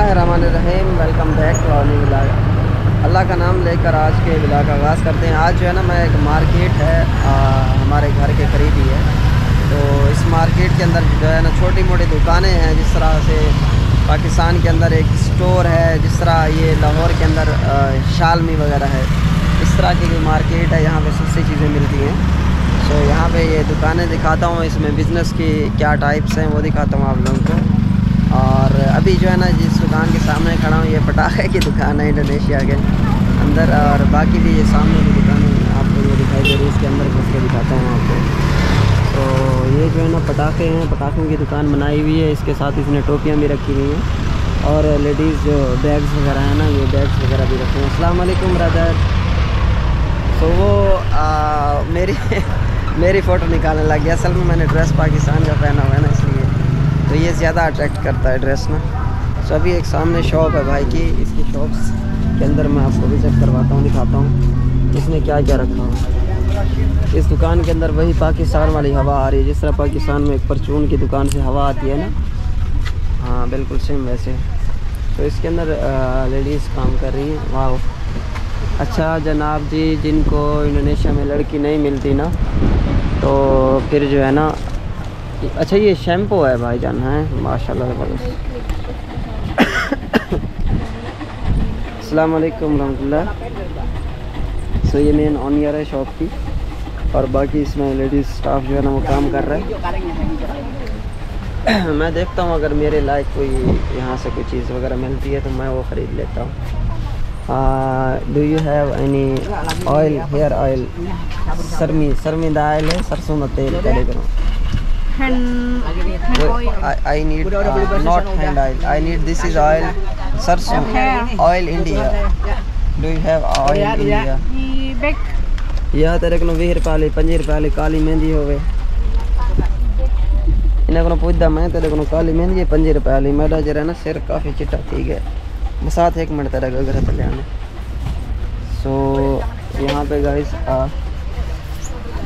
बिस्मिल्लाहिर्रहमानिर्रहीम। Welcome back to our new vlog. अल्लाह का नाम लेकर आज के व्लॉग का आगाज़ करते हैं। आज जो है ना, मैं एक मार्केट है हमारे घर के करीब ही है, तो इस मार्केट के अंदर जो है ना छोटी मोटी दुकानें हैं। जिस तरह से पाकिस्तान के अंदर एक स्टोर है, जिस तरह ये लाहौर के अंदर शालमी वगैरह है, इस तरह की मार्केट है। यहाँ पर सस्ती चीज़ें मिलती हैं। तो यहाँ पे ये दुकानें दिखाता हूँ, इसमें बिज़नेस की क्या टाइप्स हैं वो दिखाता हूँ आप लोगों को। और अभी जो है ना जिस दुकान के सामने खड़ा हूँ, ये पटाखे की दुकान है इंडोनेशिया के अंदर। और बाकी भी ये सामने की दुकानें आपको ये दिखाई दे रही है, इसके अंदर घुस के दिखाता हूँ आपको। तो ये जो है ना पटाखे हैं, पटाखों की दुकान बनाई हुई है। इसके साथ इसने टोपियाँ भी रखी हुई हैं, और लेडीज़ जो बैग्स वगैरह हैं ना, ये बैग्स वगैरह भी रखे हैं। अस्सलाम वालेकुम ब्रदर। तो वो मेरी फ़ोटो निकालने लग गया। असल में मैंने ड्रेस पाकिस्तान का पहना हुआ है ना, इसलिए तो ये ज़्यादा अट्रैक्ट करता है ड्रेस ना। तो अभी एक सामने शॉप है भाई की, इसकी शॉप्स के अंदर मैं आपको विजिट करवाता हूँ, दिखाता हूँ इसने क्या क्या रखा है। इस दुकान के अंदर वही पाकिस्तान वाली हवा आ रही है, जिस तरह पाकिस्तान में एक परचून की दुकान से हवा आती है ना, हाँ बिल्कुल सेम वैसे। तो इसके अंदर लेडीज़ काम कर रही हैं। वाह, अच्छा जनाब जी, जिनको इंडोनेशिया में लड़की नहीं मिलती ना, तो फिर जो है ना, अच्छा ये शैम्पू है भाईजान, है माशाल्लाह ज़बरदस्त। अस्सलाम वालेकुम रहमतुल्लाह। सो ये मेन ऑनियर है शॉप की, और बाकी इसमें लेडीज़ स्टाफ जो है ना वो काम कर रहा है। मैं देखता हूँ अगर मेरे लायक कोई यहाँ से कोई चीज़ वगैरह मिलती है तो मैं वो ख़रीद लेता हूँ। Do you have any oil, hair oil, सरमी दा ऑयल है, सरसों का तेल कैरी करो। I need not hand oil, I need this is oil, सरसों oil India. Do you have oil India? यह तेरे को 20 रुपये 5 रुपये काली मेहंदी हो गई। इन्हें पूछता मैं तेरे को काली मेहंदी 5 रुपये। मेरा जरा ना सिर काफ़ी चिट्टा थी गया, बसात 1 मिनट तेरा घर पे ले आना। सो यहाँ पे गाइस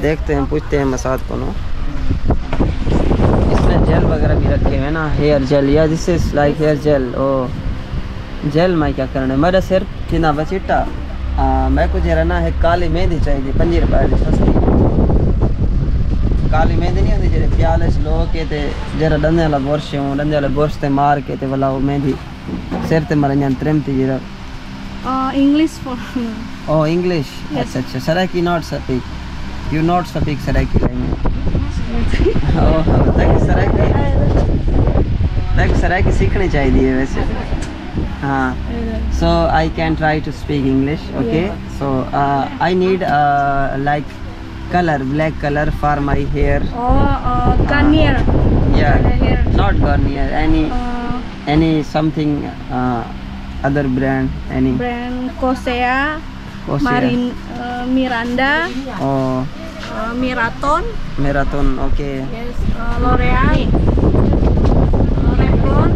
देखते हैं, पूछते हैं मसाद को ना। इसमें जेल वगैरह भी रखे हुए ना, हेयर जेल या this is like hair gel. ओ जेल मैं क्या करना है, मेरा सिर चिना बचिटा मैं कुछ रहना है। काली मेहंदी चाहिए 5 रुपये सस्ती। काली मेहंदी नहीं होती जे प्याले लो के ते जरा डंदे वाला बुरश हो, डंदे वाले बुरश से मार के ते वाला वो मेहंदी सिर ते मारा जान ट्रिम थी जरा। इंग्लिश फॉर ओ इंग्लिश, अच्छा Saraiki not speak, you not speak Saraiki language. तक सराकी सीखनी चाहिए वैसे, हाँ। So I can try to speak English, okay. So I need like colour, black colour for my hair. Garnier, या not Garnier, any something other brand, any brand, Kosea, Marin, Miranda, oh Miraton, okay, yes, L'Oreal, Revlon,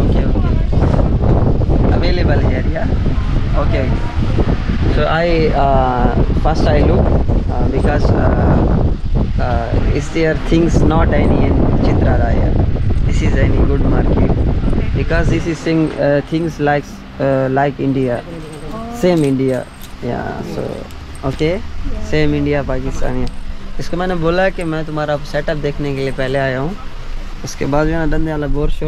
okay, available here, yeah, okay. So I first I look because is there things not any in Chitra Raya? This is any good market. Because this is thing, things like India, same India, yeah, so okay, same India Pakistan है। इसको मैंने बोला कि मैं तुम्हारा setup देखने के लिए पहले आया हूँ, उसके बाद जो है ना धंधे वाला बोर्स।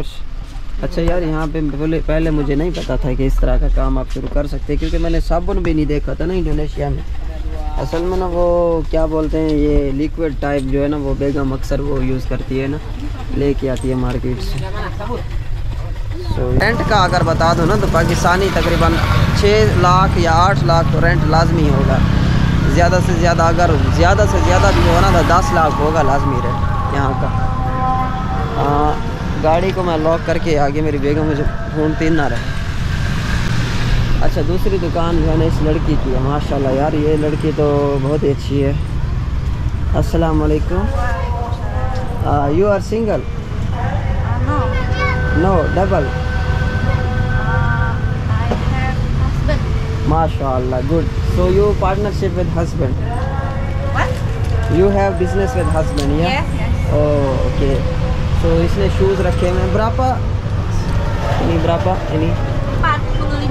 अच्छा यार, यहाँ पे बोले पहले मुझे नहीं पता था कि इस तरह का काम आप शुरू कर सकते हैं, क्योंकि मैंने साबुन भी नहीं देखा था ना इंडोनेशिया में। असल में ना वो क्या बोलते हैं, ये लिक्विड टाइप जो है ना वो बेगम अक्सर वो यूज़ करती है ना, लेके आती है मार्केट से। तो रेंट का अगर बता दो ना, तो पाकिस्तानी तकरीबन 6 लाख या 8 लाख तो रेंट लाजमी होगा। ज़्यादा से ज़्यादा, अगर ज़्यादा से ज़्यादा भी होना तो 10 लाख होगा लाजमी रेंट यहाँ का। गाड़ी को मैं लॉक करके आगे मेरी बेगम मुझे ढूंढती ना रहे। अच्छा, दूसरी दुकान जो है ना इस लड़की की है, माशाल्लाह यार ये लड़की तो बहुत ही अच्छी है। अस्सलाम वालेकुम, you are single? No, double? माशाल्लाह, good. So you partnership with husband? You have business with husband, या? ओके। सो इसने शूज़ रखे हुए हैं, बराबर Ini berapa ini? 45.000।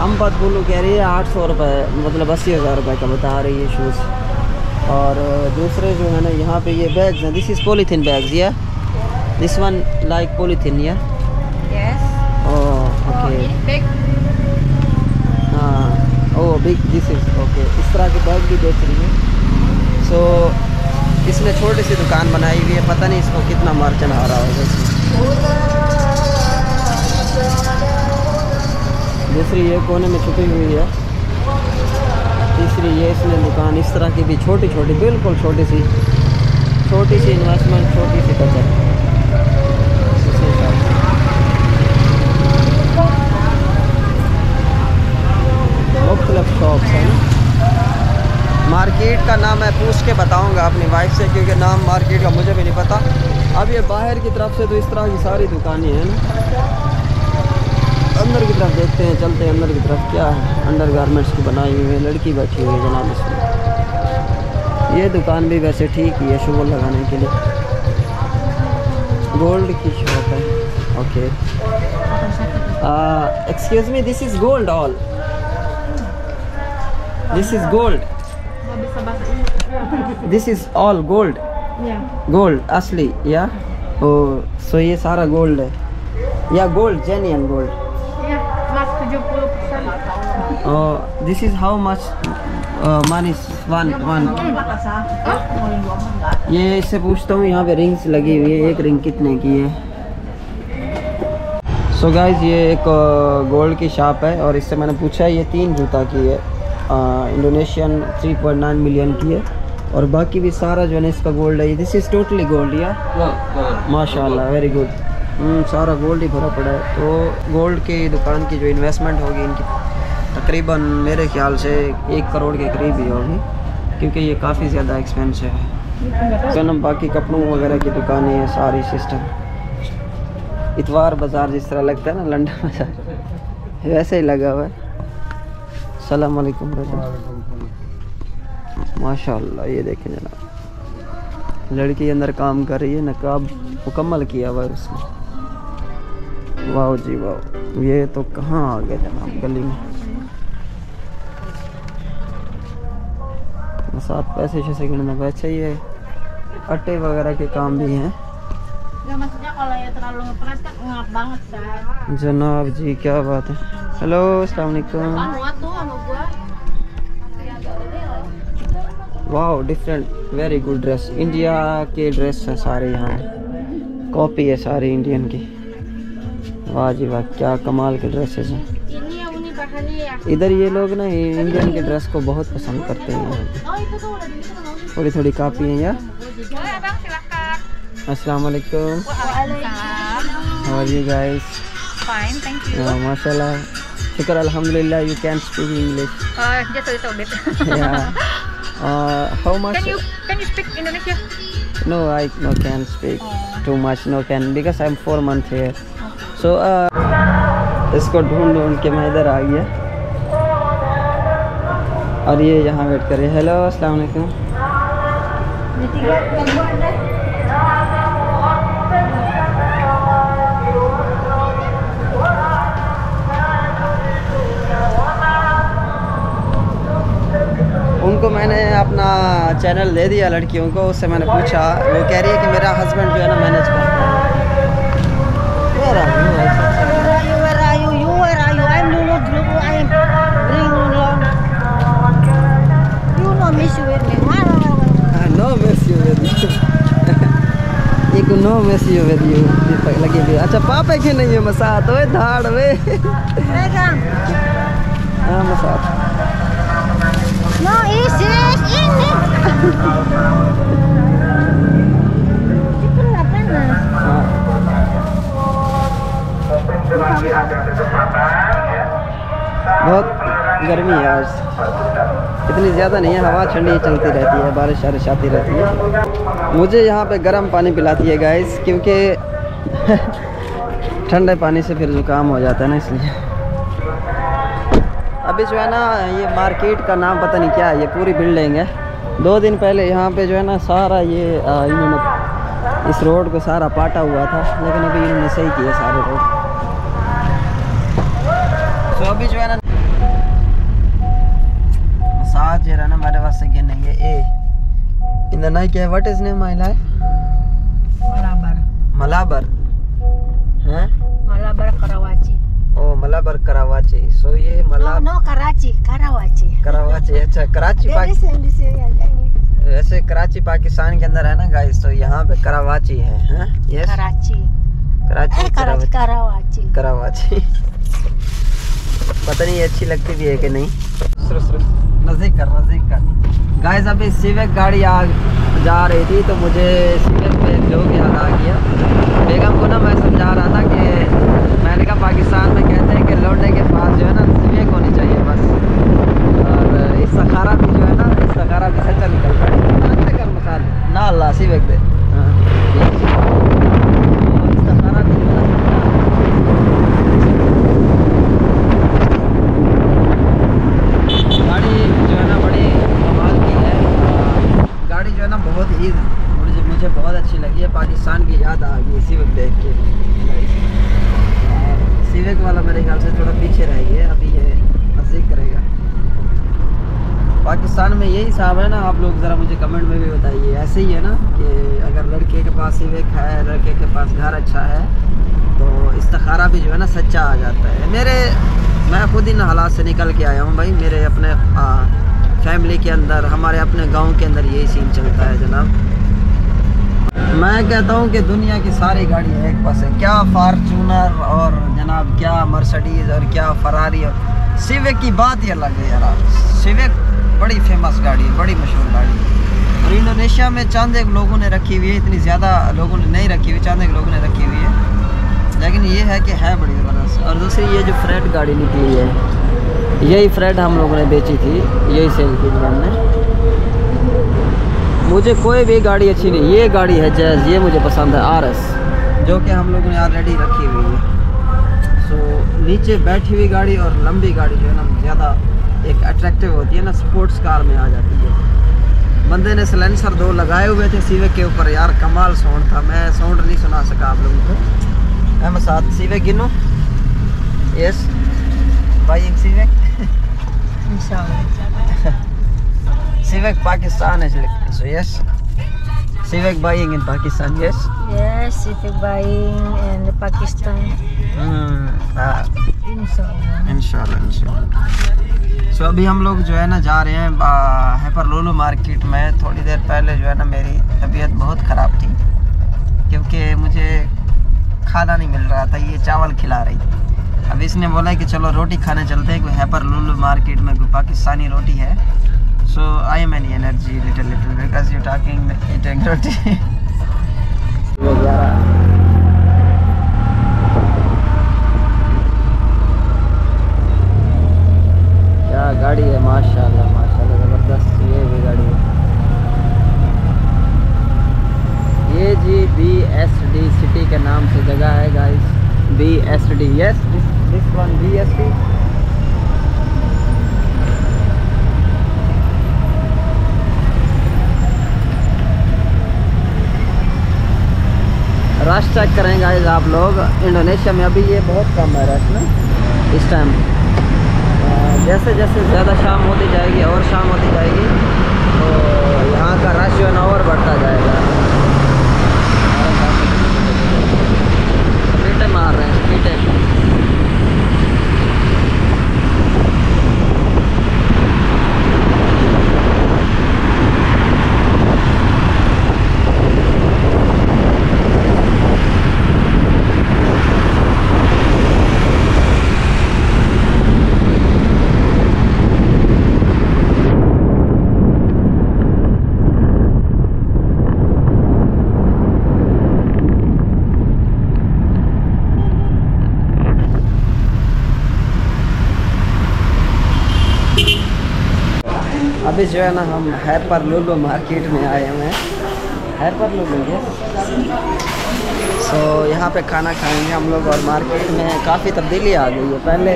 40 कह रही है 800 रुपये, मतलब 80,000 रुपये का बता रही है शूज़। और दूसरे जो है ना यहाँ पे ये बैग्स हैं, दिस इज़ पॉलीथीन बैग्स या दिस वन लाइक पॉलीथीन या बिग दिस इज़ ओके। इस तरह के बैग भी बेच रही है। सो इसने छोटी सी दुकान बनाई हुई है, पता नहीं इसको कितना मार्जिन आ रहा होगा। दूसरी ये कोने में छुपी हुई है, तीसरी ये इसने दुकान इस तरह की भी छोटी छोटी, बिल्कुल छोटी सी इन्वेस्टमेंट, छोटी सी बचत। शॉप्स हैं, मार्केट का नाम मैं पूछ के बताऊंगा अपनी वाइफ से, क्योंकि नाम मार्केट का मुझे भी नहीं पता। अब ये बाहर की तरफ से तो इस तरह की सारी दुकानें हैं ना। अंदर की तरफ देखते हैं, चलते हैं अंदर की तरफ। क्या है, अंडर गारमेंट्स की बनाई हुई है, लड़की बैठी हुई है जनाब इसमें। ये दुकान भी वैसे ठीक ही है शोर लगाने के लिए, गोल्ड की शॉप है। Okay, excuse me, this is gold all, this is gold, this is all gold, gold असली या ओ। सो ये सारा गोल्ड है या gold, genuine gold. This is how much money one. ये इससे पूछता हूँ, यहाँ पे रिंग्स लगी हुई है, एक रिंग कितने की है। सो गाइज़ ये एक गोल्ड की शॉप है, और इससे मैंने पूछा ये 3 जूता की है, इंडोनेशियन 3.9 मिलियन की है, और बाकी भी सारा जो है इसका गोल्ड है। दिस इज़ टोटली गोल्ड या माशाल्लाह, वेरी गुड। सारा गोल्ड ही भरा पड़ा है। तो गोल्ड की दुकान की जो इन्वेस्टमेंट होगी इनकी तकरीबन मेरे ख्याल से 1 करोड़ के करीब ही होगी, क्योंकि ये काफ़ी ज़्यादा एक्सपेंसिव है। तो हम बाकी कपड़ों वगैरह की दुकानें हैं, सारी सिस्टम इतवार बाज़ार जिस तरह लगता है ना लंडन बाज़ार, वैसे ही लगा हुआ है। अस्सलाम वालेकुम ब्रदर, माशाल्लाह ये देखें जनाब, लड़की अंदर काम कर रही है, नकाब मुकम्मल किया हुआ है उसने। वाह जी वाह, ये तो कहाँ आ गया जनाब गली में। साथ पैसे शैसे गिनना, वैसे ही है अट्टे वगैरह के काम भी हैं जनाब जी, क्या बात है। हेलो अस्सलाम वालेकुम, wow different, very good dress, India के ड्रेस है सारे, यहाँ कॉपी है सारी इंडियन की। वाह जी वाह, क्या कमाल के ड्रेसेस हैं। इधर ये लोग ना इंडियन के ड्रेस को बहुत पसंद करते हैं, थोड़ी थोड़ी कॉपी है यार। अस्सलाम वालेकुम, how are you guys? Fine thank you, माशाल्लाह, शुक्र अल्हम्दुलिल्लाह। You can speak English? Just a little bit. Yeah. How much? Can you speak Indonesian? No, I no can speak too much. No can, because I'm 4 months here. So इसको ढूंढ के मैं इधर आ गया, और ये यहाँ वेट कर रहे हैं। हेलो अस्सलाम वालेकुम, उनको मैंने अपना चैनल दे दिया लड़कियों को, उससे मैंने पूछा, वो कह रही है कि मेरा हस्बैंड जो है ना मैनेज करता है। अच्छा पापा के नहीं है मसात वे धाड़ वे मसात No, easy, easy. Itu nggak panas. Untuk lagi ada kesempatan ya. बहुत गर्मी है आज, इतनी ज़्यादा नहीं है, हवा ठंडी चलती रहती है, बारिश वारिश आती रहती है। मुझे यहाँ पे गर्म पानी पिलाती है गाइस, क्योंकि ठंडे पानी से फिर जुकाम हो जाता है ना, इसलिए। अभी जो है ना ये मार्केट का नाम पता नहीं क्या है, ये पूरी बिल्डिंग है। 2 दिन पहले यहाँ पे जो है ना सारा ये इन्होंने इस रोड को सारा पाटा हुआ था, लेकिन अभी इन्होंने सही किया सारे रोड। तो अभी जो है ना साथ जो है ना मेरे पास ये नहीं है ए इन द नाइट क्या what is name my life Malabar हैं मलाबर करावाची। ओ मलाबर करावाची। सो ये मलाबर नो कराची करावाची। अच्छा कराची पाकिस्तान। वैसे कराची पाकिस्तान के अंदर है ना गाइस। तो यहाँ पे करावाची है हैं यस करावाची करावाची। पता नहीं अच्छी लगती भी है कि नहीं। नज़दीक कर गाइस। अभी सिविक गाड़ी जा रही थी तो मुझे सिविक पे लोग याद आ गया। बेगम को ना मैं समझा रहा था कि मैंने कहा पाकिस्तान में कहते हैं कि लौटने के पास जो है ना सिविक होनी चाहिए बस। और इस सखारा भी जो है ना इस सखारा भी से चल निकलता है ना अल्लाह सिविक पे। पाकिस्तान की याद आ गई इसी वक्त देख के। सिविक वाला मेरे ख्याल से थोड़ा पीछे रह गया, अभी ये नज़दीक करेगा। पाकिस्तान में यही हिसाब है ना, आप लोग ज़रा मुझे कमेंट में भी बताइए। ऐसे ही है ना कि अगर लड़के के पास सिविक है, लड़के के पास घर अच्छा है तो इस्तिखारा भी जो है ना सच्चा आ जाता है। मैं खुद इन हालात से निकल के आया हूँ भाई। मेरे अपने फैमिली के अंदर, हमारे अपने गाँव के अंदर यही सीन चलता है जनाब। मैं कहता हूँ कि दुनिया की सारी गाड़ियाँ एक पास है, क्या फार्चूनर और जनाब क्या मर्सिडीज़ और क्या फरारी। और सिविक की बात ही अलग है यार। सिविक बड़ी फेमस गाड़ी है, बड़ी मशहूर गाड़ी है। और इंडोनेशिया में चंद एक लोगों ने रखी हुई है, इतनी ज़्यादा लोगों ने नहीं रखी हुई, चंद एक लोगों ने रखी हुई है। लेकिन ये है कि है बड़ी ज़बरदस्त। और दूसरी ये जो फ्रेट गाड़ी निकली है, यही फ्रेट हम लोगों ने बेची थी, यही सेल की हमने। मुझे कोई भी गाड़ी अच्छी नहीं, ये गाड़ी है जैज़, ये मुझे पसंद है आर एस, जो कि हम लोगों ने ऑलरेडी रखी हुई है। सो नीचे बैठी हुई गाड़ी और लंबी गाड़ी जो है ना ज़्यादा एक अट्रैक्टिव होती है ना, स्पोर्ट्स कार में आ जाती है। बंदे ने सिलेंसर 2 लगाए हुए थे सिविक के ऊपर यार, कमाल साउंड था। मैं साउंड नहीं सुना सका आप लोगों को। एम साथ सिविक गिनो यस भाई Civic Civic Pakistan is like so yes. Civic buying in Pakistan yes. Yes, civic buying in Pakistan. इंशाल्लाह। So अभी हम लोग जो है ना जा रहे हैं हैपर लूलू मार्केट में। थोड़ी देर पहले जो है ना मेरी तबीयत बहुत ख़राब थी क्योंकि मुझे खाना नहीं मिल रहा था, ये चावल खिला रही थी। अब इसने बोला कि चलो रोटी खाने चलते हैं कोई हैपर लूलू मार्केट में, कोई पाकिस्तानी रोटी है। So I am any energy little because you talking eating roti. क्या गाड़ी है माशाल्लाह माशाल्लाह जबरदस्त। ये भी गाड़ी है, ये जी BSD सिटी के नाम से जगह है guys. BSD yes this one BSD rush check करेंगे गाइस आप लोग। इंडोनेशिया में अभी ये बहुत कम है रश ना इस टाइम। जैसे जैसे ज़्यादा शाम होती जाएगी और शाम होती जाएगी तो यहाँ का रश जो है ना और बढ़ता जाएगा। पीटे मार रहे हैं पीटे। अभी जो है ना हम हैपर लूलू मार्केट में आए हुए हैं। हैपर लूलू सो यहाँ पे खाना खाएंगे हम लोग। और मार्केट में काफ़ी तब्दीली आ गई है, पहले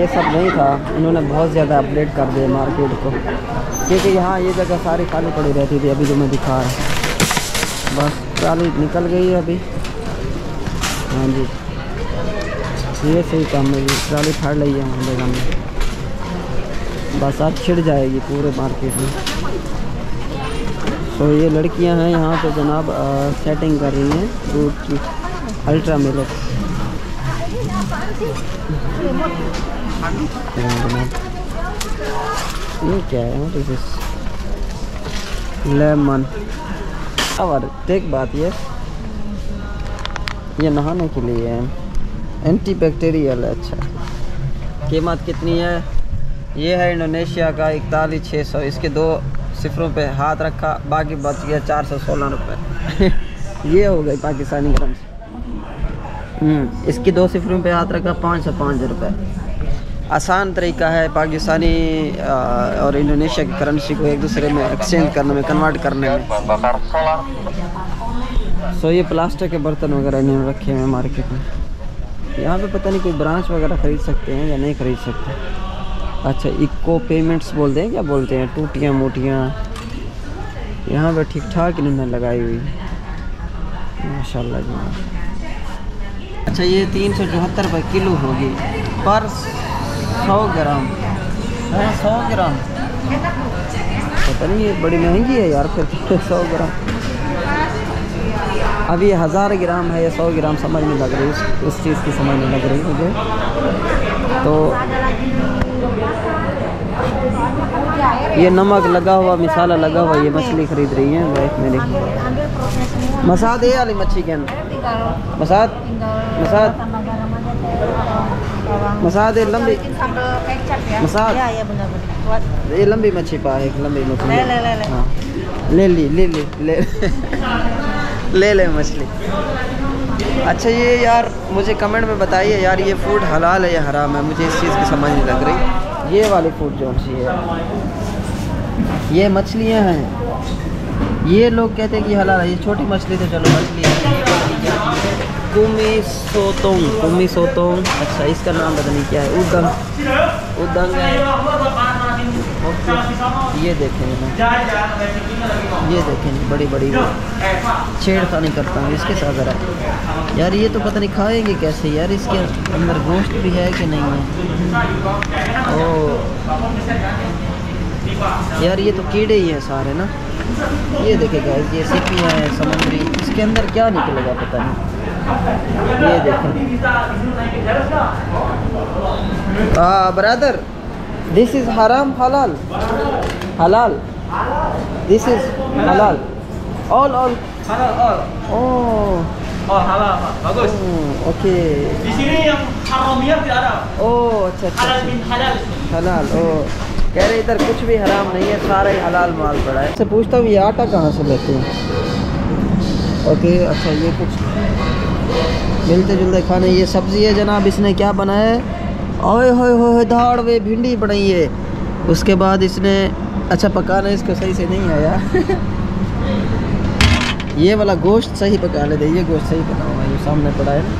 ये सब नहीं था। इन्होंने बहुत ज़्यादा अपडेट कर दिया मार्केट को, क्योंकि यहाँ ये जगह सारी खाली पड़ी रहती थी। अभी जो मैं दिखा रहा हूँ बस ट्राली निकल गई है अभी। हाँ जी ये सही काम है, ट्राली फाड़ ली है हम बेगम ने, बस आज छिड़ जाएगी पूरे मार्केट में। तो ये लड़कियां हैं यहाँ पे जनाब सेटिंग कर रही हैं दूध की अल्ट्रा मिल्क। ये क्या है लेमन। और एक बात ये नहाने के लिए है, एंटी बैक्टीरियल है। अच्छा कीमत कितनी है? ये है इंडोनेशिया का 41,600, इसके 2 सिफरों पे हाथ रखा, बाकी बच गया 416 रुपये। ये हो गई पाकिस्तानी करंसी। इसके 2 सिफरों पे हाथ रखा 505 रुपये। आसान तरीका है पाकिस्तानी और इंडोनेशिया की करंसी को एक दूसरे में एक्सचेंज करने में, कन्वर्ट करने में। सो ये प्लास्टिक के बर्तन वगैरह इन्होंने रखे हैं मार्केट में। यहाँ पे पता नहीं कोई ब्रांच वगैरह ख़रीद सकते हैं या नहीं खरीद सकते। अच्छा इको पेमेंट्स बोलते हैं, क्या बोलते हैं, टूटियाँ मोटियाँ यहाँ पे ठीक ठाक इन्होंने लगाई हुई माशाल्लाह जी। अच्छा ये 374 रुपये किलो होगी पर 100 ग्राम है, 100 ग्राम। पता नहीं ये बड़ी महंगी है यार फिर 100 ग्राम। अभी 1000 ग्राम है या 100 ग्राम समझ नहीं लग रही, उस चीज़ की समझ नहीं लग रही मुझे तो। ये नमक लगा हुआ, मसाला लगा हुआ, ये मछली खरीद रही है वाइफ मेरी। मसाद ये वाली मच्छी के मसाद मसाद मसाद ये लंबी मसाद ये लंबी मच्छी पा, एक लंबी मछली हाँ ले ली, ले ली ले ले मछली। अच्छा ये यार मुझे कमेंट में बताइए यार ये फूड हलाल है या हराम है, मुझे इस चीज़ की समझ नहीं लग रही। ये वाली फूड जो सी है ये मछलियाँ हैं, ये लोग कहते हैं कि हलाल है। ये छोटी मछली तो चलो मछली है, कुमी सोतों। अच्छा इसका नाम पता नहीं क्या है, उदंग उदंग है। ये देखें, ये देखें बड़ी बड़ी, छेड़खानी करता हूँ इसके साथ ज़रा यार। ये तो पता नहीं खाएंगे कैसे यार, इसके अंदर गोश्त भी है कि नहीं है। ओ यार ये तो कीड़े ही हैं सारे ना। ये देखेगा ये सीपी है समुद्री, इसके अंदर क्या निकलेगा पता नहीं। ये देखें ब्रदर दिस इज़ हराम हलाल, हलाल दिस इज़ हलाल all halal bagus okey di sini yang haramiyat di Arab oh acha acha halal bin halal halal oh कह रहे इधर कुछ भी हराम नहीं है, सारा ही हलाल माल पड़ा है। से पूछता हूँ ये आटा कहाँ से लेते हैं? ओके अच्छा ये कुछ मिलते जुलते खाने। ये सब्ज़ी है जनाब, इसने क्या बनाया है? ओए होए होए दाड़ वे भिंडी बनाई है। उसके बाद इसने अच्छा पकाना इसको सही से नहीं आया। ये वाला गोश्त सही पका लेते, ये गोश्त सही पका हुआ है जो सामने पड़ा है ना।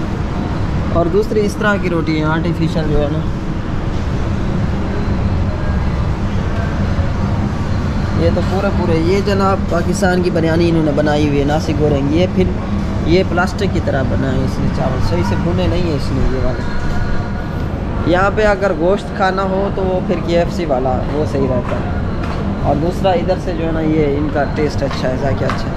और दूसरी इस तरह की रोटी है आर्टिफिशियल जो है ना। ये तो पूरा पूरा ये जनाब पाकिस्तान की बिरयानी इन्होंने बनाई हुई है, नासी गोरेंगी। ये फिर ये प्लास्टिक की तरह बना है, इसलिए चावल सही से भुने नहीं है इसलिए ये वाले। यहाँ पे अगर गोश्त खाना हो तो वो फिर KFC वाला वो सही रहता है। और दूसरा इधर से जो है ना ये इनका टेस्ट अच्छा है, जाके अच्छा है।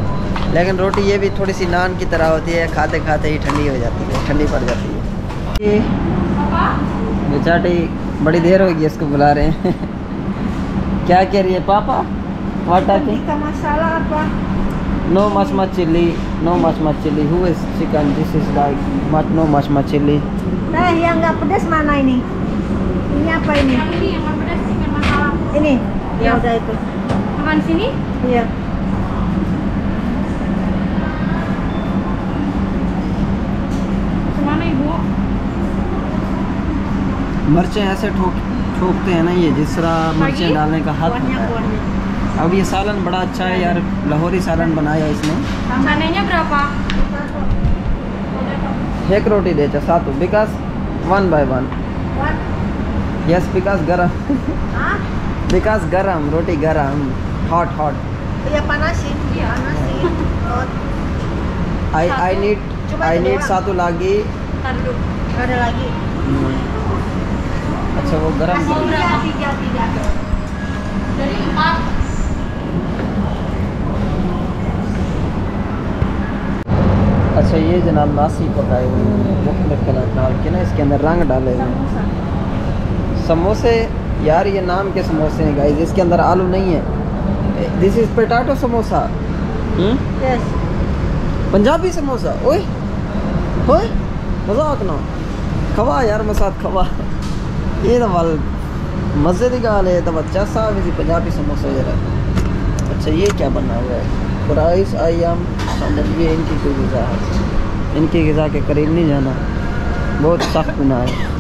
लेकिन रोटी ये भी थोड़ी सी नान की तरह होती है, खाते खाते ही ठंडी हो जाती है, ठंडी पड़ जाती है। ये बेचारी बड़ी देर होगी इसको बुला रहे हैं। क्या कह रही है पापा? वाटा की no much much chilli, no much much chilli, who is chicken, this is like much no much much chilli. Nah, yang enggak pedas mana ini? Ini apa ini? Ini yang enggak pedas chicken masala. Ini. Ya udah itu. Teman sini? Iya. मिर्चें ऐसे ठोकते हैं ना ये, जिस तरह मिर्चें डालने का हक होता है। अब ये सालन बड़ा अच्छा है यार, लाहौरी सालन बनाया इसने। एक रोटी दे सातु बिकॉज 1 by 1 यस बिकॉज गरम बिकॉज गरम रोटी गरम hot hot I need 1 lagi. Ada lagi. अच्छा वो गरम dari 4 अच्छा ये जनाब नासी पकाए हुए हैं मुख्तलिफ कलर डाल के ना, इसके अंदर रंग डाले हुए हैं समोसे। यार ये नाम के समोसे हैं गाइस, इसके अंदर आलू नहीं है। This is potato samosa. Yes Punjabi samosa. ओए ओए मजाक ना खवा यार मसाद खवा ये तो वाल मज़े की गाल है। तो बच्चा साहब इसी पंजाबी समोसा जरा। अच्छा ये क्या बना हुआ है? प्राइस आई एम समझिए इनकी कोई गज़ा है, इनकी गज़ा के करीब नहीं जाना, बहुत सख्त बना है।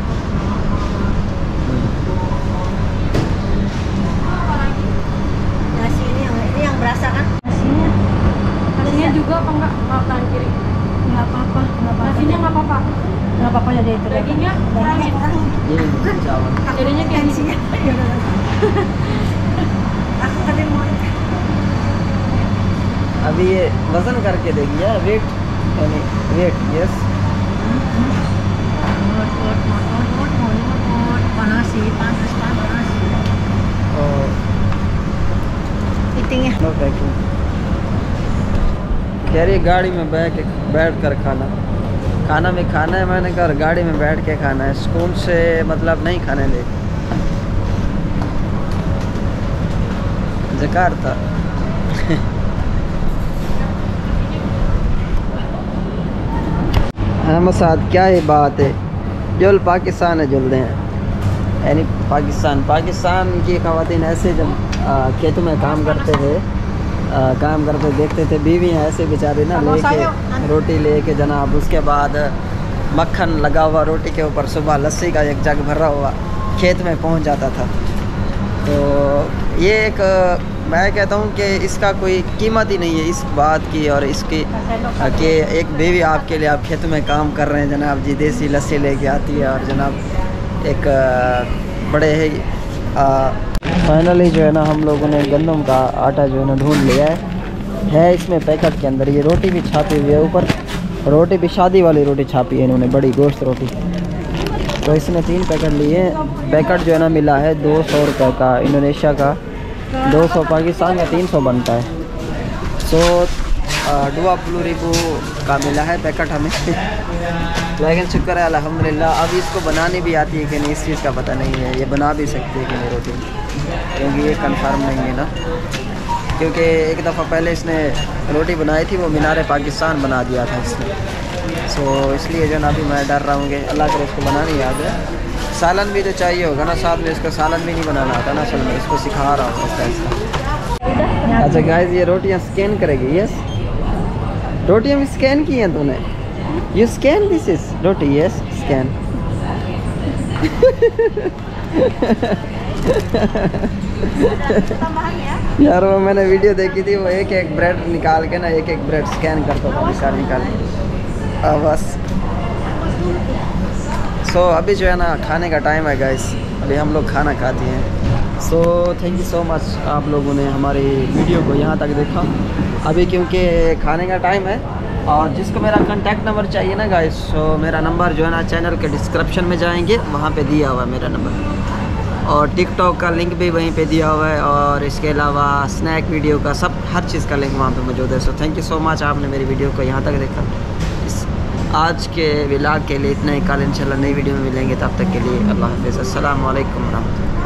अभी ये वजन करके देखिए वेट यानी वेट। यस कह रही गाड़ी में बैठ कर खाना खाना में खाना है। मैंने कहा गाड़ी में बैठ के खाना है, स्कूल से मतलब नहीं खाने दे। जकार्ता मसाद क्या ये बात है जुल पाकिस्तान है जुलदे हैं यानी पाकिस्तान की ख़वातीन ऐसे जब खेतों में काम करते देखते थे बीवियाँ ऐसे बेचारे ना लेके रोटी लेके जनाब, उसके बाद मक्खन लगा हुआ रोटी के ऊपर, सुबह लस्सी का एक जग भरा हुआ खेत में पहुंच जाता था। तो ये एक मैं कहता हूँ कि इसका कोई कीमत ही नहीं है इस बात की और इसकी कि एक बीवी आपके लिए आप खेत में काम कर रहे हैं जनाब जी, देसी लस्सी लेके आती है और जनाब एक बड़े फाइनली जो है ना हम लोगों ने गंदम का आटा जो है ना ढूंढ लिया है इसमें पैकेट के अंदर। ये रोटी भी छापी हुई है ऊपर, रोटी भी शादी वाली रोटी छापी है इन्होंने, बड़ी गोश्त रोटी। तो इसने 3 पैकेट लिए, पैकेट जो है ना मिला है 200 रुपये का, इंडोनेशिया का 200, पाकिस्तान का 300 बनता है। सो दुआ प्लूरिबू का मिला है पैकेट हमें लेकिन शुक्र है अल्हम्दुलिल्लाह। अब इसको बनाने भी आती है कि नहीं इस चीज़ का पता नहीं है, ये बना भी सकती है कि नहीं रोटी, क्योंकि ये कंफर्म नहीं है ना, क्योंकि एक दफ़ा पहले इसने रोटी बनाई थी वो मीनार पाकिस्तान बना दिया था इसने। सो इसलिए जो ना अभी मैं डर रहा हूँ कि अल्लाह करे इसको बनाने याद है। सालन भी तो चाहिए होगा ना साथ में, इसको सालन भी नहीं बनाना आता ना, असल में इसको सिखा रहा हूँ। अच्छा गाइस ये रोटियाँ स्कैन करेगी। यस रोटियाँ भी स्कैन की हैं तूने, you scan this is roti. Yes scan यार वो मैंने वीडियो देखी थी, वो एक ब्रेड निकाल के ना एक ब्रेड स्कैन करता था निकाल बस। सो अभी जो है ना खाने का टाइम है गाइस, अभी हम लोग खाना खाते हैं। So thank you so much आप लोगों ने हमारी वीडियो को यहाँ तक देखा। अभी क्योंकि खाने का टाइम है और जिसको मेरा कांटेक्ट नंबर चाहिए ना गाइस, सो मेरा नंबर जो है ना चैनल के डिस्क्रिप्शन में जाएंगे वहाँ पे दिया हुआ है मेरा नंबर, और टिकटॉक का लिंक भी वहीं पर दिया हुआ है, और इसके अलावा स्नैक वीडियो का सब हर चीज़ का लिंक वहाँ पर मौजूद है। So thank you so much आपने मेरी वीडियो को यहाँ तक देखा। आज के व्लॉग के लिए इतना ही, कल इंशाल्लाह नई वीडियो में मिलेंगे, तब तक के लिए अल्लाह हाफ़िज़। अस्सलाम वालेकुम रहमतुल्लाह।